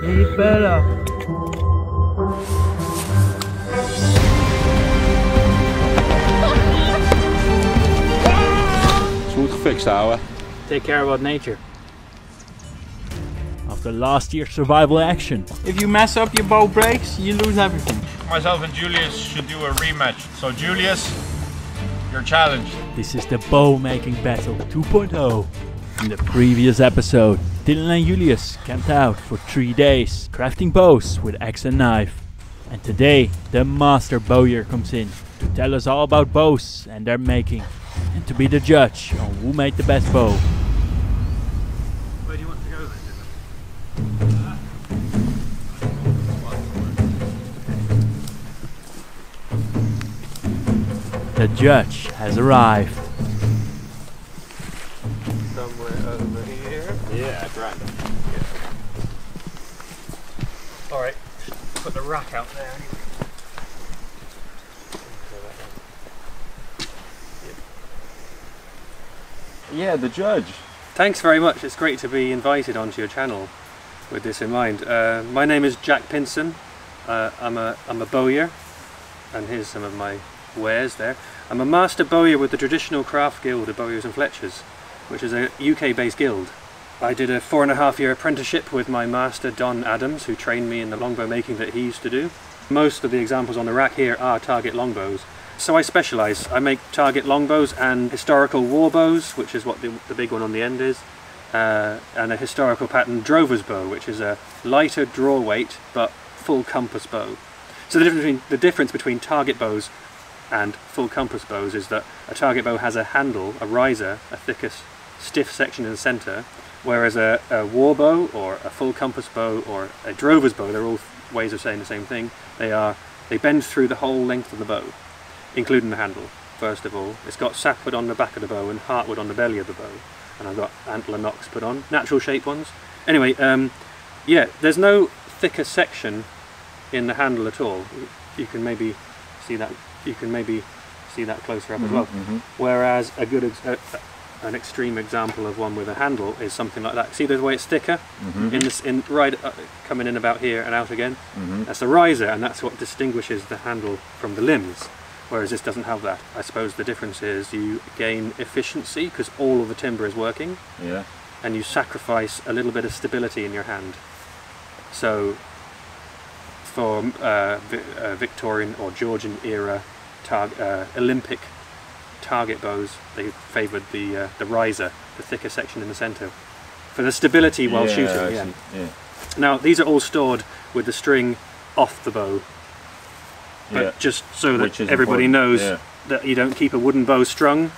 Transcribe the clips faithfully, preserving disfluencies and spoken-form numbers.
He's better. Smooth gefixt, ouwe. Take care about nature. After last year's survival action. If you mess up, your bow breaks, you lose everything. Myself and Julius should do a rematch. So Julius, you're challenged. This is the bow making battle two point oh. In the previous episode, Dylan and Julius camped out for three days, crafting bows with axe and knife. And today, the Master Bowyer comes in to tell us all about bows and their making, and to be the judge on who made the best bow. Where do you want to go then, Dylan? Uh, the judge has arrived. Alright, put the rack out there. Yeah, the judge. Thanks very much, it's great to be invited onto your channel with this in mind. Uh, my name is Jack Pinson, uh, I'm, a, I'm a bowyer, and here's some of my wares there. I'm a master bowyer with the traditional craft guild of Bowyers and Fletchers, which is a U K based guild. I did a four and a half year apprenticeship with my master Don Adams, who trained me in the longbow making that he used to do. Most of the examples on the rack here are target longbows. So I specialise. I make target longbows and historical war bows, which is what the, the big one on the end is, uh, and a historical pattern drover's bow, which is a lighter draw weight but full compass bow. So the difference between, the difference between target bows and full compass bows is that a target bow has a handle, a riser, a thicker, stiff section in the centre, whereas a, a war bow or a full compass bow or a drover's bow, they're all ways of saying the same thing. They are they bend through the whole length of the bow, including the handle. First of all, it's got sapwood on the back of the bow and heartwood on the belly of the bow, and I've got antler nocks put on, natural shape ones. Anyway, um, yeah, there's no thicker section in the handle at all. You can maybe see that. You can maybe see that closer up mm-hmm, as well. Mm-hmm. Whereas a good ex uh, an extreme example of one with a handle is something like that. See the way it's thicker, mm-hmm. in this, in right uh, coming in about here and out again. Mm-hmm. That's a riser, and that's what distinguishes the handle from the limbs. Whereas this doesn't have that. I suppose the difference is you gain efficiency because all of the timber is working, yeah, and you sacrifice a little bit of stability in your hand. So, for uh, vi uh, Victorian or Georgian era tar uh, Olympic target bows, they favoured the uh, the riser, the thicker section in the centre, for the stability while yeah, shooting. Yeah. Yeah. Now these are all stored with the string off the bow, but yeah, just so that everybody important. knows yeah. that you don't keep a wooden bow strung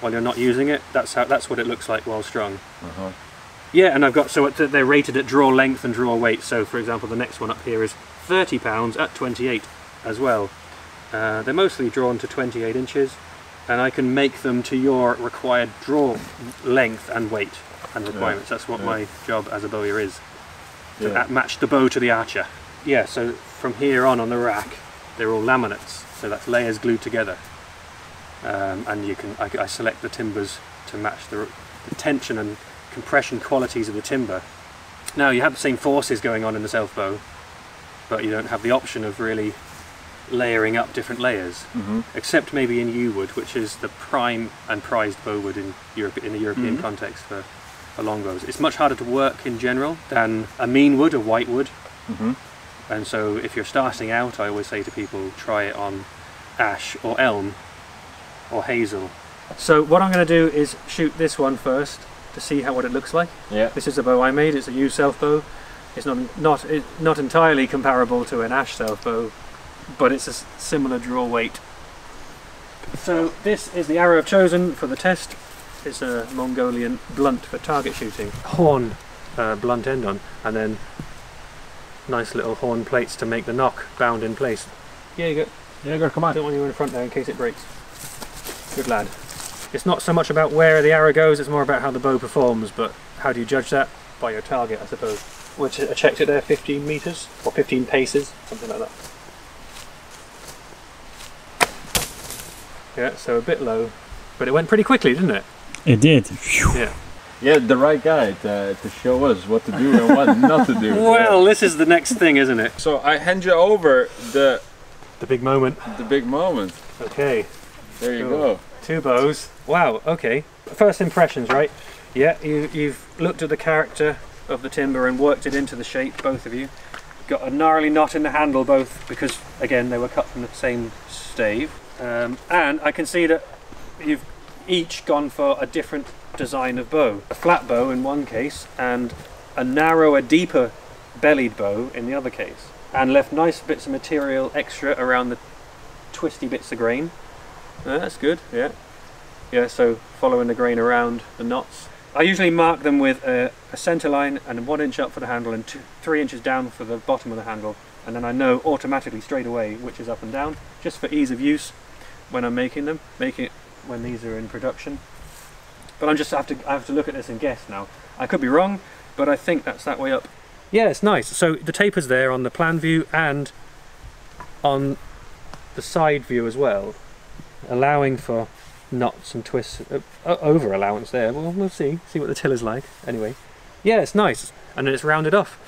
while you're not using it. That's how that's what it looks like while strung. Uh-huh. Yeah, and I've got so it, they're rated at draw length and draw weight. So for example, the next one up here is thirty pounds at twenty-eight as well. Uh, they're mostly drawn to twenty-eight inches. And I can make them to your required draw length and weight and requirements. Yeah, that's what yeah. my job as a bowyer is, to yeah. match the bow to the archer. Yeah, so from here on on the rack, they're all laminates, so that's layers glued together. Um, and you can, I, I select the timbers to match the, the tension and compression qualities of the timber. Now you have the same forces going on in the self bow, but you don't have the option of really layering up different layers, mm-hmm. except maybe in yew wood, which is the prime and prized bow wood in Europe, in the European mm-hmm. context for, for longbows. It's much harder to work in general than a mean wood, a white wood, mm-hmm. and so if you're starting out, I always say to people, try it on ash or elm or hazel. So what I'm going to do is shoot this one first to see how what it looks like. Yeah. This is a bow I made. It's a yew self bow. It's not not it, not entirely comparable to an ash self bow, but it's a similar draw weight. So this is the arrow I've chosen for the test. It's a Mongolian blunt for target shooting. Horn uh, blunt end on, and then nice little horn plates to make the knock bound in place. Yeah, you go. Yeah, you go. Come on. Don't want you in front there in case it breaks. Good lad. It's not so much about where the arrow goes, it's more about how the bow performs, but how do you judge that? By your target, I suppose. Which I checked it there, fifteen metres, or fifteen paces, something like that. Yeah, so a bit low, but it went pretty quickly, didn't it? It did. Yeah. Yeah, the right guy to, to show us what to do and what not to do. Well, yeah. This is the next thing, isn't it? So I hand you over the... The big moment. The big moment. Okay. There you cool. go. Two bows. Wow, okay. First impressions, right? Yeah, you, you've looked at the character of the timber and worked it into the shape, both of you. Got a gnarly knot in the handle, both, because, again, they were cut from the same stave. Um, and I can see that you've each gone for a different design of bow. A flat bow in one case, and a narrower, deeper bellied bow in the other case. And left nice bits of material extra around the twisty bits of grain. Uh, that's good, yeah. Yeah, so following the grain around the knots. I usually mark them with a, a centre line and one inch up for the handle and two, three inches down for the bottom of the handle, and then I know automatically straight away which is up and down, just for ease of use when I'm making them, making it when these are in production. But I'm just I have to I have to look at this and guess now. I could be wrong, but I think that's that way up. Yeah, it's nice. So the taper's there on the plan view and on the side view as well, allowing for knots and twists, uh, over allowance there. Well, we'll see, see what the tiller's like. Anyway, yeah, it's nice, and then it's rounded off,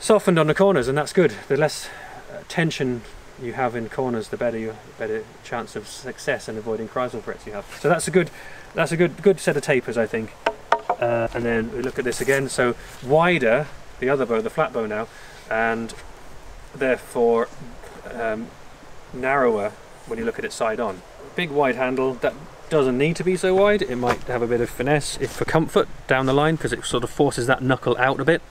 softened on the corners, and that's good. The less uh, tension you have in corners, the better you, better chance of success and avoiding chrysal frets you have. So that's a good, that's a good, good set of tapers, I think. Uh, and then we look at this again. So wider, the other bow, the flat bow now, and therefore um, narrower when you look at it side on. Big wide handle, that doesn't need to be so wide. It might have a bit of finesse if for comfort down the line, because it sort of forces that knuckle out a bit.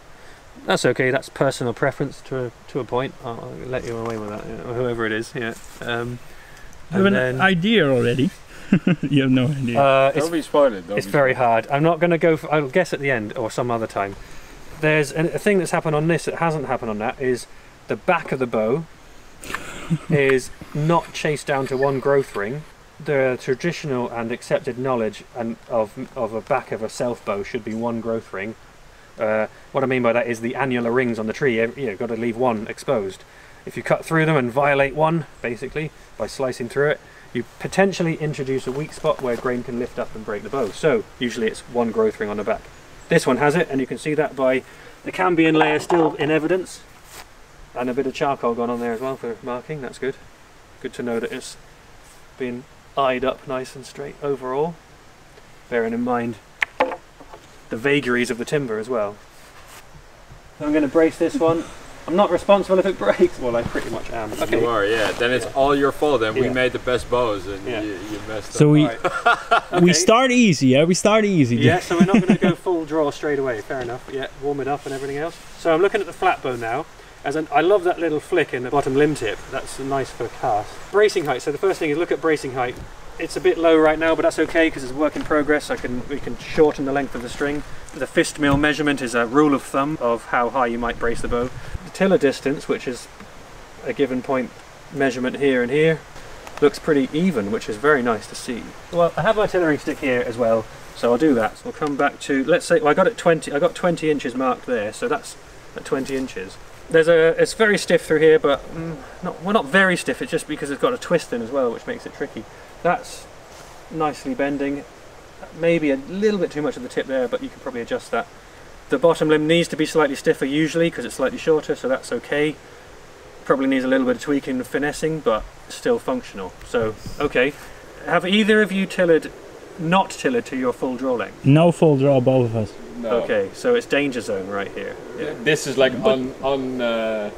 That's okay, that's personal preference to a, to a point. I'll, I'll let you away with that, yeah, or whoever it is. Yeah. Um, I have an then, idea already. You have no idea. Uh, it's, don't be spoiled, don't it's be very spoiled. hard. I'm not going to go for, I'll guess at the end or some other time. There's a, a thing that's happened on this that hasn't happened on that is the back of the bow is not chased down to one growth ring. The traditional and accepted knowledge and of of a back of a self bow should be one growth ring. Uh, what I mean by that is the annular rings on the tree. You've know, got to leave one exposed. If you cut through them and violate one, basically by slicing through it, you potentially introduce a weak spot where grain can lift up and break the bow. So usually it's one growth ring on the back. This one has it, and you can see that by the cambium layer still in evidence, and a bit of charcoal gone on there as well for marking. That's good. Good to know that it's been eyed up nice and straight overall, bearing in mind the vagaries of the timber as well. I'm going to brace this one. I'm not responsible if it breaks. Well, I pretty much am. Okay. You are, yeah. Then it's yeah. all your fault, and yeah. we made the best bows, and yeah. you, you messed so up. So we right. we start easy, yeah? We start easy. Yeah, so we're not going to go full draw straight away. Fair enough. Yeah, warm it up and everything else. So I'm looking at the flat bow now. As an, I love that little flick in the bottom limb tip. That's nice for cast. Bracing height. So the first thing is look at bracing height. It's a bit low right now, but that's okay because it's a work in progress. I can we can shorten the length of the string. The fist mill measurement is a rule of thumb of how high you might brace the bow. The tiller distance, which is a given point measurement here and here, looks pretty even, which is very nice to see. Well, I have my tillering stick here as well, so I'll do that. So we'll come back to, let's say, well, I got it twenty. I got twenty inches marked there, so that's at twenty inches. There's a, it's very stiff through here, but mm, not, well, not very stiff, it's just because it's got a twist in as well, which makes it tricky. That's nicely bending, maybe a little bit too much at the tip there, but you can probably adjust that. The bottom limb needs to be slightly stiffer usually, because it's slightly shorter, so that's okay. Probably needs a little bit of tweaking and finessing, but still functional, so okay. Have either of you tillered, not tillered to your full draw length? No full draw, both of us. No. Okay, so it's danger zone right here. Yeah. This is like un, un, uh,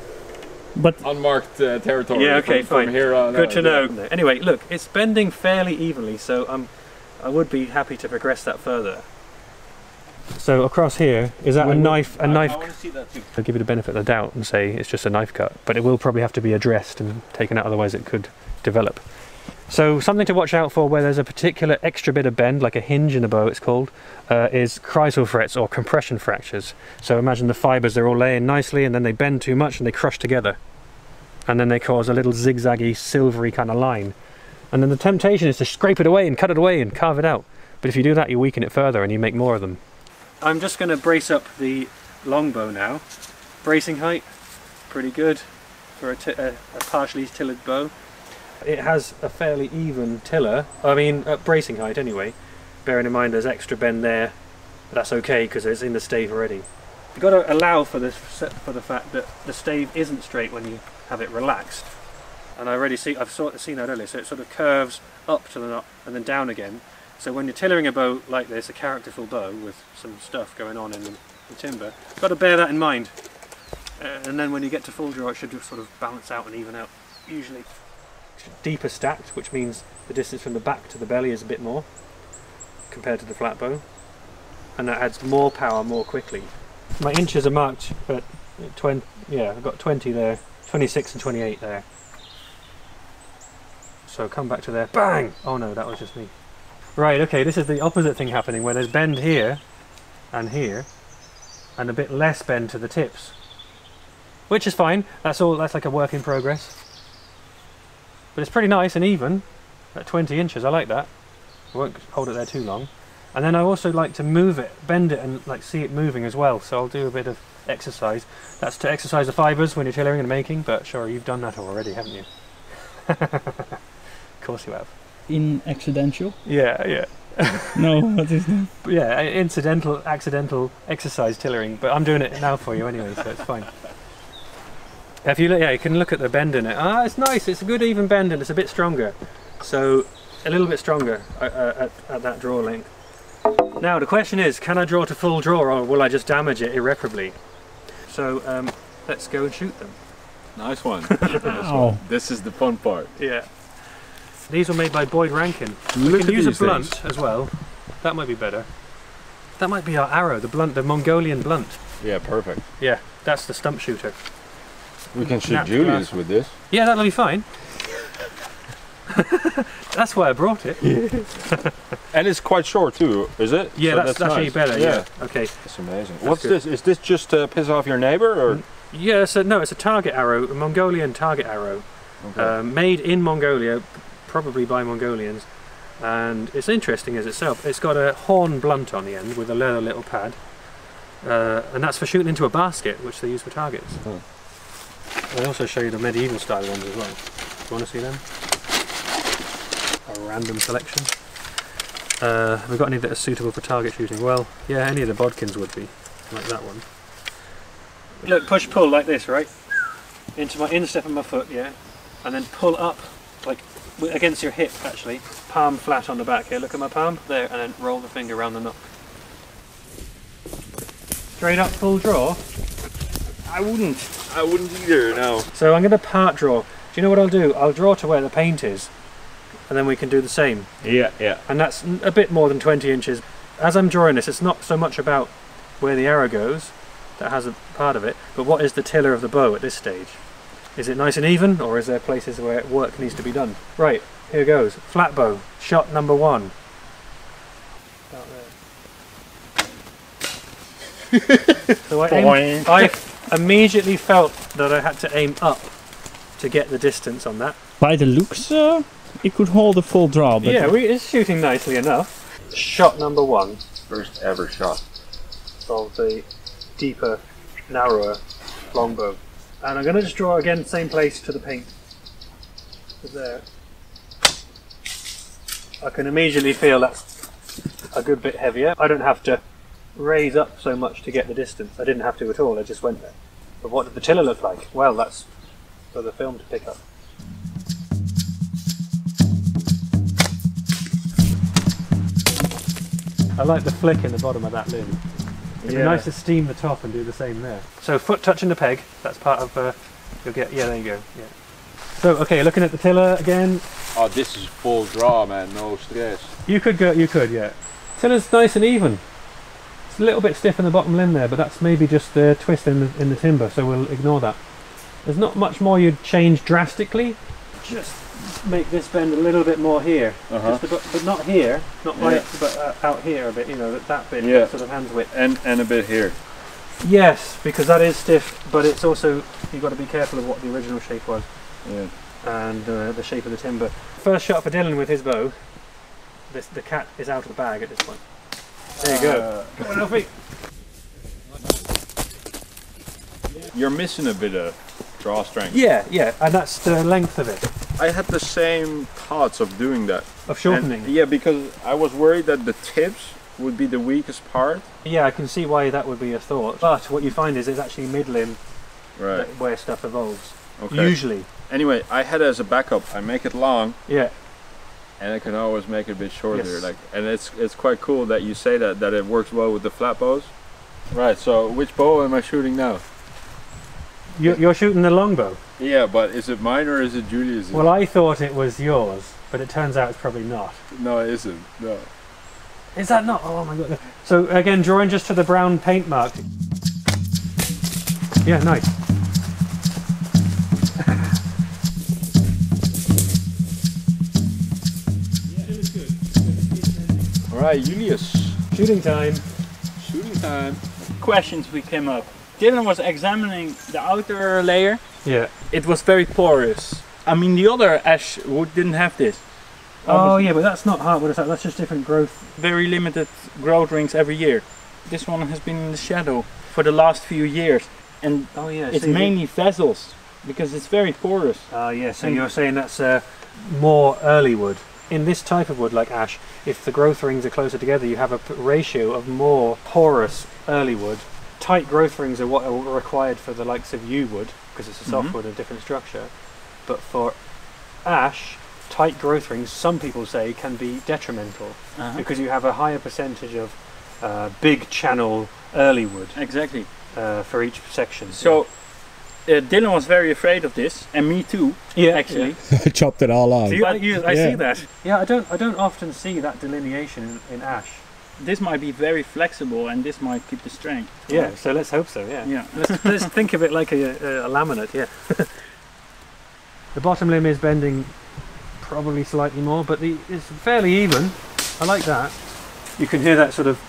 but unmarked uh, territory. Yeah, okay, from, fine. From here on Good out, to know. Yeah. Anyway, look, it's bending fairly evenly, so I'm, I would be happy to progress that further. So across here, is that well, a knife? A I, knife. I want to see that too. I'll give you the benefit of the doubt and say it's just a knife cut, but it will probably have to be addressed and taken out, otherwise it could develop. So something to watch out for where there's a particular extra bit of bend, like a hinge in a bow it's called, uh, is chrysal frets or compression fractures. So imagine the fibres, they're all laying nicely and then they bend too much and they crush together. And then they cause a little zigzaggy, silvery kind of line. And then the temptation is to scrape it away and cut it away and carve it out. But if you do that, you weaken it further and you make more of them. I'm just going to brace up the longbow now. Bracing height, pretty good for a, t a, a partially tillered bow. It has a fairly even tiller, I mean at bracing height anyway, bearing in mind there's extra bend there But that's okay because it's in the stave already. You've got to allow for the, for the fact that the stave isn't straight when you have it relaxed. And I already see, I've sort of seen that earlier, so it sort of curves up to the knot and then down again. So when you're tillering a bow like this, a characterful bow with some stuff going on in the, the timber, you've got to bear that in mind. Uh, and then when you get to full draw, it should just sort of balance out and even out, usually. Deeper stacked, which means the distance from the back to the belly is a bit more compared to the flat bow. And that adds more power more quickly. My inches are marked at twenty, yeah, I've got twenty there, twenty-six and twenty-eight there. So come back to there, bang! Oh no, that was just me. Right, okay, this is the opposite thing happening, where there's bend here and here, and a bit less bend to the tips. Which is fine, that's all, that's like a work in progress. But it's pretty nice and even, at twenty inches, I like that. I won't hold it there too long. And then I also like to move it, bend it, and like see it moving as well, so I'll do a bit of exercise. That's to exercise the fibres when you're tillering and making, but sure, you've done that already, haven't you? Of course you have. In accidental? Yeah, yeah. No, what is that? Yeah, incidental, accidental exercise tillering, but I'm doing it now for you anyway, so it's fine. If you look, yeah, you can look at the bend in it. Ah, it's nice, it's a good even bend and it's a bit stronger. So, a little bit stronger uh, at, at that draw length. Now the question is, can I draw to full draw or will I just damage it irreparably? So um, let's go and shoot them. Nice one. Wow. This is the fun part. Yeah. These were made by Boyd Rankin. Look, we can use a blunt things. As well. That might be better. That might be our arrow, the blunt, the Mongolian blunt. Yeah, perfect. Yeah, that's the stump shooter. We can shoot Julius with this. Yeah, that'll be fine. That's why I brought it. Yeah. And it's quite short too, is it? Yeah, so that's, that's, that's nice. Actually better. Yeah. Yeah. Okay. That's amazing. That's What's good. This? Is this just to piss off your neighbor, or? Yeah. So no, it's a target arrow, a Mongolian target arrow, okay. uh, made in Mongolia, probably by Mongolians, and it's interesting as itself. It's got a horn blunt on the end with a leather little pad, uh, and that's for shooting into a basket, which they use for targets. Oh. I'll also show you the medieval style ones as well. Do you want to see them? A random selection. Uh, have we got any that are suitable for target shooting? Well, yeah, any of the bodkins would be, like that one. Look, push pull like this, right? Into my instep of my foot, yeah, and then pull up, like against your hip actually, palm flat on the back. Here, look at my palm, there, and then roll the finger around the nock. Straight up full draw? I wouldn't. I wouldn't either, no. So I'm going to part draw. Do you know what I'll do? I'll draw to where the paint is. And then we can do the same. Yeah, yeah. And that's a bit more than twenty inches. As I'm drawing this, it's not so much about where the arrow goes, that has a part of it, but what is the tiller of the bow at this stage? Is it nice and even, or is there places where work needs to be done? Right, here goes. Flat bow, shot number one. About there. So I, aimed, I immediately felt that I had to aim up to get the distance on that. By the looks, uh... it could hold a full draw, but... Yeah, we, it's shooting nicely enough. Shot number one. First ever shot. Of the deeper, narrower longbow. And I'm going to just draw again, same place to the paint. There. I can immediately feel that's a good bit heavier. I don't have to raise up so much to get the distance. I didn't have to at all, I just went there. But what did the tiller look like? Well, that's for the film to pick up. I like the flick in the bottom of that limb. It'd yeah. be nice to steam the top and do the same there. So foot touching the peg, that's part of, uh, you'll get, yeah, there you go. Yeah. So, okay, looking at the tiller again. Oh, this is full draw, man, no stress. You could go, you could, yeah. Tiller's nice and even. It's a little bit stiff in the bottom limb there, but that's maybe just the twist in the, in the timber, so we'll ignore that. There's not much more you'd change drastically. Just make this bend a little bit more here, uh-huh. just about, but not here, not yeah. right, but uh, out here a bit, you know, that, that bit, yeah. sort of hand's width. And, and a bit here. Yes, because that is stiff, but it's also, you've got to be careful of what the original shape was, yeah. and uh, the shape of the timber. First shot for Dylan with his bow. This, the cat is out of the bag at this point. There you go. Uh, Come on, Alfie. You're missing a bit of draw strength. Yeah, yeah, and that's the length of it. I had the same thoughts of doing that. Of shortening? And yeah, because I was worried that the tips would be the weakest part. Yeah, I can see why that would be a thought. But what you find is it's actually mid limb right. where stuff evolves. Okay. Usually. Anyway, I had it as a backup. I make it long. Yeah. And I can always make it a bit shorter. Yes. Like, and it's it's quite cool that you say that that it works well with the flat bows. Right. So which bow am I shooting now? You're, you're shooting the longbow. Yeah, but is it mine or is it Julia's? Well, I thought it was yours, but it turns out it's probably not. No, it isn't. No. Is that not? Oh my god. So again, drawing just to the brown paint mark. Yeah. Nice. Alright, Julius. Shooting time. Shooting time. Questions we came up. Dylan was examining the outer layer. Yeah. It was very porous. I mean, the other ash wood didn't have this. Oh yeah, but that's not hardwood, that's just different growth. Very limited growth rings every year. This one has been in the shadow for the last few years. And oh, yeah, it's so mainly vessels, because it's very porous. Oh uh, yeah, so and you're saying that's uh, more early wood. In this type of wood, like ash, if the growth rings are closer together, you have a ratio of more porous early wood. Tight growth rings are what are required for the likes of yew wood, because it's a soft mm-hmm. wood and a different structure. But for ash, tight growth rings, some people say, can be detrimental, uh-huh. because you have a higher percentage of uh, big channel early wood. Exactly. Uh, for each section. So. Yeah. Uh, Dylan was very afraid of this, and me too. Yeah, actually, I chopped it all off. So you, I, you, I yeah. see that. Yeah, I don't. I don't often see that delineation in, in ash. This might be very flexible, and this might keep the strength. Yeah. Right. So let's hope so. Yeah. Yeah. Let's, let's think of it like a, a, a laminate. Yeah. The bottom limb is bending, probably slightly more, but the, it's fairly even. I like that. You can hear that sort of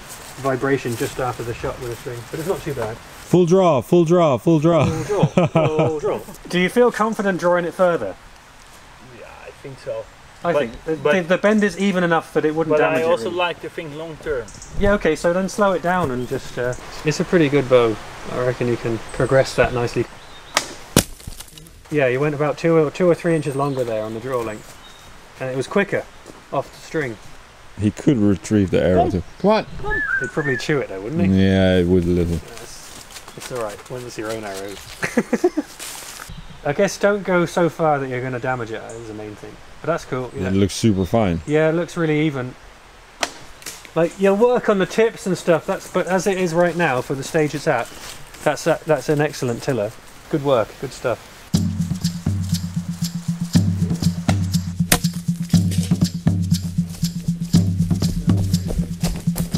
vibration just after the shot with a string, but it's not too bad. Full draw, full draw, full draw. Full draw, full draw. Do you feel confident drawing it further? Yeah, I think so. I but, think the, but the, the bend is even enough that it wouldn't but damage I also it really. Like to think long term. Yeah, okay, so then slow it down and just... Uh, it's a pretty good bow. I reckon you can progress that nicely. Yeah, you went about two or, two or three inches longer there on the draw length. And it was quicker off the string. He could retrieve the arrow too. Come on. Come on. He'd probably chew it though, wouldn't he? Yeah, it would a little. It's alright, when it's your own arrows. I guess don't go so far that you're going to damage it, is the main thing. But that's cool. Yeah. It looks super fine. Yeah, it looks really even. Like, you'll work on the tips and stuff, that's but as it is right now, for the stage it's at, that's, a, that's an excellent tiller. Good work, good stuff.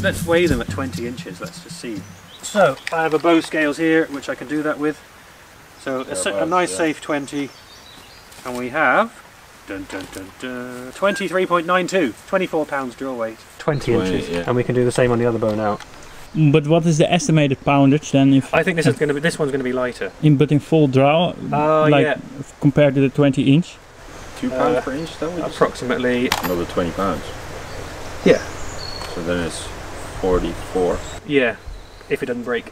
Let's weigh them at twenty inches, let's just see. So I have a bow scales here, which I can do that with. So a, a nice yeah. safe twenty, and we have twenty-three point nine two, twenty-four pounds draw weight, twenty inches, yeah. and we can do the same on the other bow now. But what is the estimated poundage then? If I think this is going to be this one's going to be lighter. In but in full draw, uh, like yeah. compared to the twenty inch, two pounds uh, per inch, then approximately another twenty pounds. Yeah. So then it's forty-four. Yeah. If it doesn't break.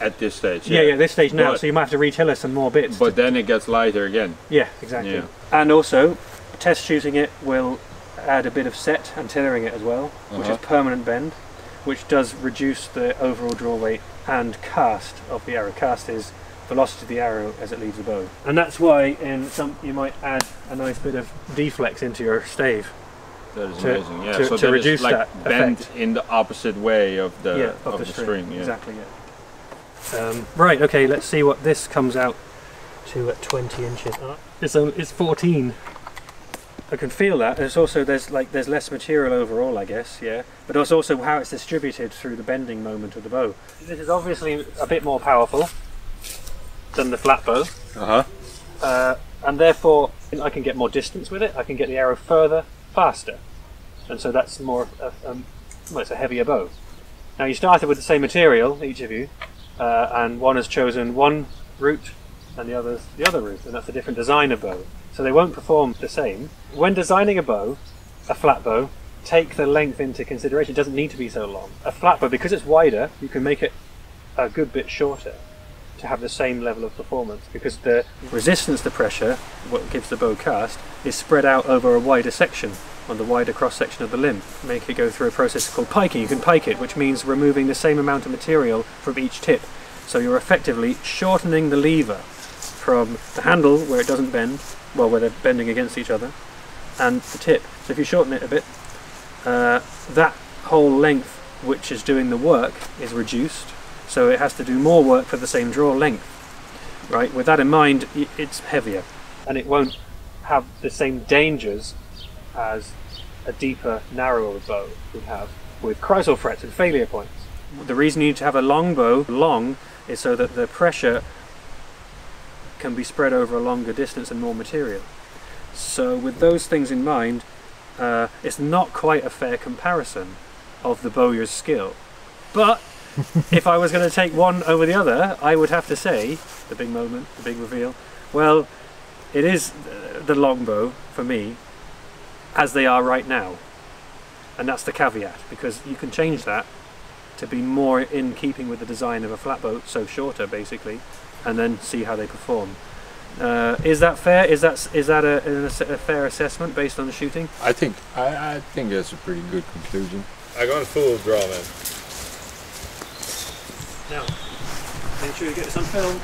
At this stage, yeah. Yeah, yeah, this stage now, but, so you might have to retiller some more bits. But then it gets lighter again. Yeah, exactly. Yeah. And also, test shooting it will add a bit of set and tillering it as well, uh-huh. which is permanent bend, which does reduce the overall draw weight and cast of the arrow. Cast is velocity of the arrow as it leaves the bow. And that's why in some you might add a nice bit of deflex into your stave. That is to, amazing, yeah. To, so to that reduce is like that bent effect. In the opposite way of the, yeah, of of the, the string. string yeah. Exactly, yeah. Um, right, okay, let's see what this comes out to at twenty inches. Uh, it's, um, it's fourteen. I can feel that. It's also, there's like there's less material overall, I guess, yeah. But it's also how it's distributed through the bending moment of the bow. This is obviously a bit more powerful than the flat bow. Uh-huh. Uh, and therefore, I can get more distance with it. I can get the arrow further. Faster, and so that's more uh, um, well, it's a heavier bow. Now you started with the same material, each of you, uh, and one has chosen one route and the other's the other route, and that's a different design of bow, so they won't perform the same. When designing a bow, a flat bow, take the length into consideration. It doesn't need to be so long. A flat bow, because it's wider, you can make it a good bit shorter to have the same level of performance, because the resistance to pressure, what gives the bow cast, is spread out over a wider section. on the wider cross-section of the limb, make it go through a process called piking. You can pike it, which means removing the same amount of material from each tip. So you're effectively shortening the lever from the handle, where it doesn't bend, well, where they're bending against each other, and the tip. So if you shorten it a bit, uh, that whole length which is doing the work is reduced, so it has to do more work for the same draw length. Right? With that in mind, it's heavier, and it won't have the same dangers as a deeper, narrower bow would have with chrysal frets and failure points. The reason you need to have a long bow long is so that the pressure can be spread over a longer distance and more material. So with those things in mind, uh, it's not quite a fair comparison of the bowyer's skill. But if I was going to take one over the other, I would have to say, the big moment, the big reveal, well, it is the longbow for me, as they are right now. And that's the caveat, because you can change that to be more in keeping with the design of a flatboat, so shorter basically, and then see how they perform. Uh, is that fair? Is that is that a, a, a fair assessment based on the shooting? I think I, I think that's a pretty good conclusion. I got a full draw, man. Now, make sure you get this on film.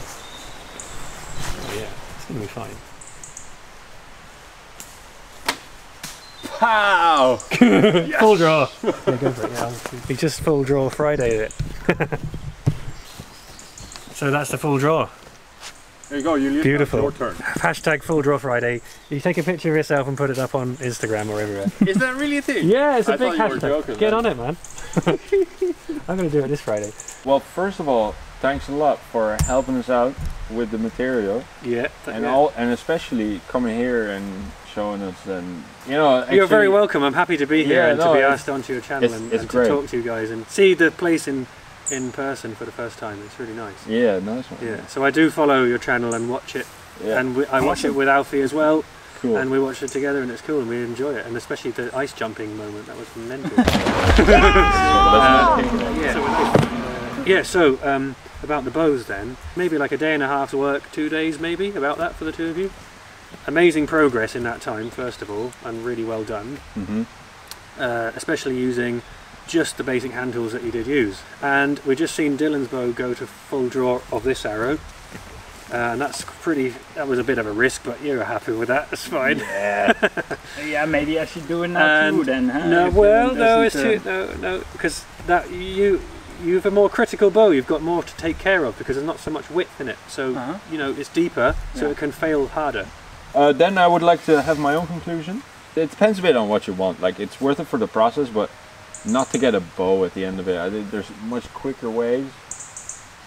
Oh yeah, it's gonna be fine. Pow! Yes. Full draw. Yeah, go for it, yeah. We just full draw Friday'd it. So that's the full draw. There you go, Julian. Beautiful. Your turn. Hashtag full draw Friday. You take a picture of yourself and put it up on Instagram or everywhere. Is that really a thing? Yeah, it's a I big hashtag. You were joking, get man. on it, man. I'm going to do it this Friday. Well, first of all, thanks a lot for helping us out with the material. Yeah. And yeah. all, and especially coming here and showing us, and you know, actually, you're very welcome. I'm happy to be here, yeah, and no, to be asked onto your channel, it's, and, it's and to talk to you guys and see the place in in person for the first time. It's really nice. Yeah, nice one. Yeah. Yeah. So I do follow your channel and watch it, yeah. and we, I watch it with Alfie as well. Cool. And we watch it together, and it's cool, and we enjoy it, and especially the ice jumping moment. That was mental. uh, yeah. Yeah. So um, about the bows, then maybe like a day and a half's work, two days maybe about that for the two of you. Amazing progress in that time, first of all, and really well done. Mm-hmm. Uh, especially using just the basic hand tools that you did use. And we've just seen Dylan's bow go to full draw of this arrow, uh, and that's pretty. That was a bit of a risk, but you're happy with that. That's fine. Yeah. Yeah, maybe I should do it now and too. Then. Huh? No, well, no, it's too, no, no, because that you. You have a more critical bow, you've got more to take care of because there's not so much width in it. So, uh-huh. you know, it's deeper, so yeah. it can fail harder. Uh, then I would like to have my own conclusion. It depends a bit on what you want. Like, it's worth it for the process, but not to get a bow at the end of it. I think there's much quicker ways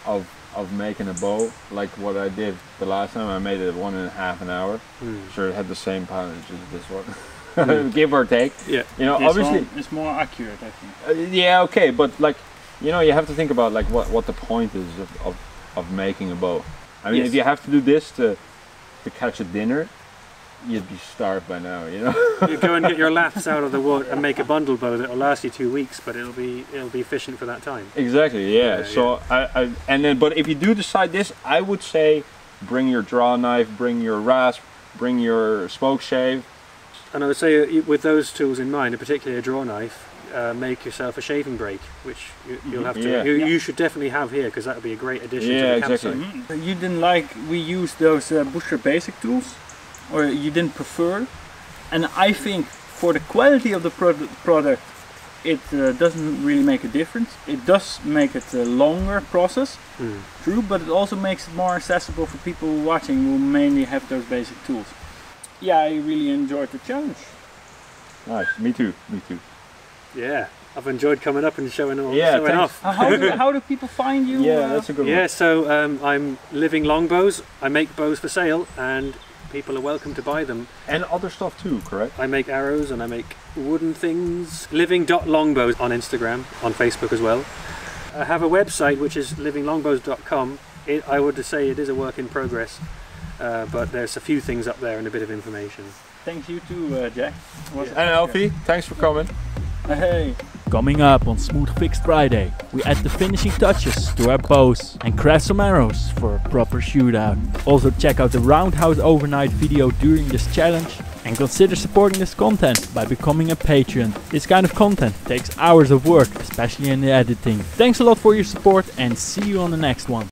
of of making a bow. Like what I did the last time, I made it one and a half an hour. Mm. Sure, it had the same poundage as this one. Mm. Give or take. Yeah. You know, this obviously it's more accurate, I think. Uh, yeah. Okay, but like. You know, you have to think about like what what the point is of of, of making a bow. I mean, yes. if you have to do this to to catch a dinner, you'd be starved by now. You know, you go and get your laths out of the wood and make a bundle bow that'll last you two weeks, but it'll be it'll be efficient for that time. Exactly. Yeah. yeah so yeah. I, I and then but if you do decide this, I would say bring your draw knife, bring your rasp, bring your spoke shave. And I would say with those tools in mind, and particularly a draw knife. Uh, make yourself a shaving brake, which you, you'll have to. Yeah. You, you should definitely have here because that would be a great addition. Yeah, to the exactly. Mm-hmm. You didn't like we used those uh, Buscher basic tools, or you didn't prefer, and I think for the quality of the pro product, it uh, doesn't really make a difference. It does make it a longer process, mm. true, but it also makes it more accessible for people watching who mainly have those basic tools. Yeah, I really enjoyed the challenge. Nice, me too, me too. Yeah, I've enjoyed coming up and showing, all, yeah, showing off. How do, how do people find you? Yeah, that's a good yeah, one. Yeah, so um, I'm Living Long Bows. I make bows for sale and people are welcome to buy them. And other stuff too, correct? I make arrows and I make wooden things. living dot longbows on Instagram, on Facebook as well. I have a website which is living longbows dot com. It, I would say it is a work in progress, uh, but there's a few things up there and a bit of information. Thank you too, uh, Jack. Yeah. And Alfie, thanks for coming. Hey. Coming up on Smooth Gefixt Friday, we add the finishing touches to our bows and craft some arrows for a proper shootout. Also check out the Roundhouse Overnight video during this challenge and consider supporting this content by becoming a patron. This kind of content takes hours of work, especially in the editing. Thanks a lot for your support and see you on the next one.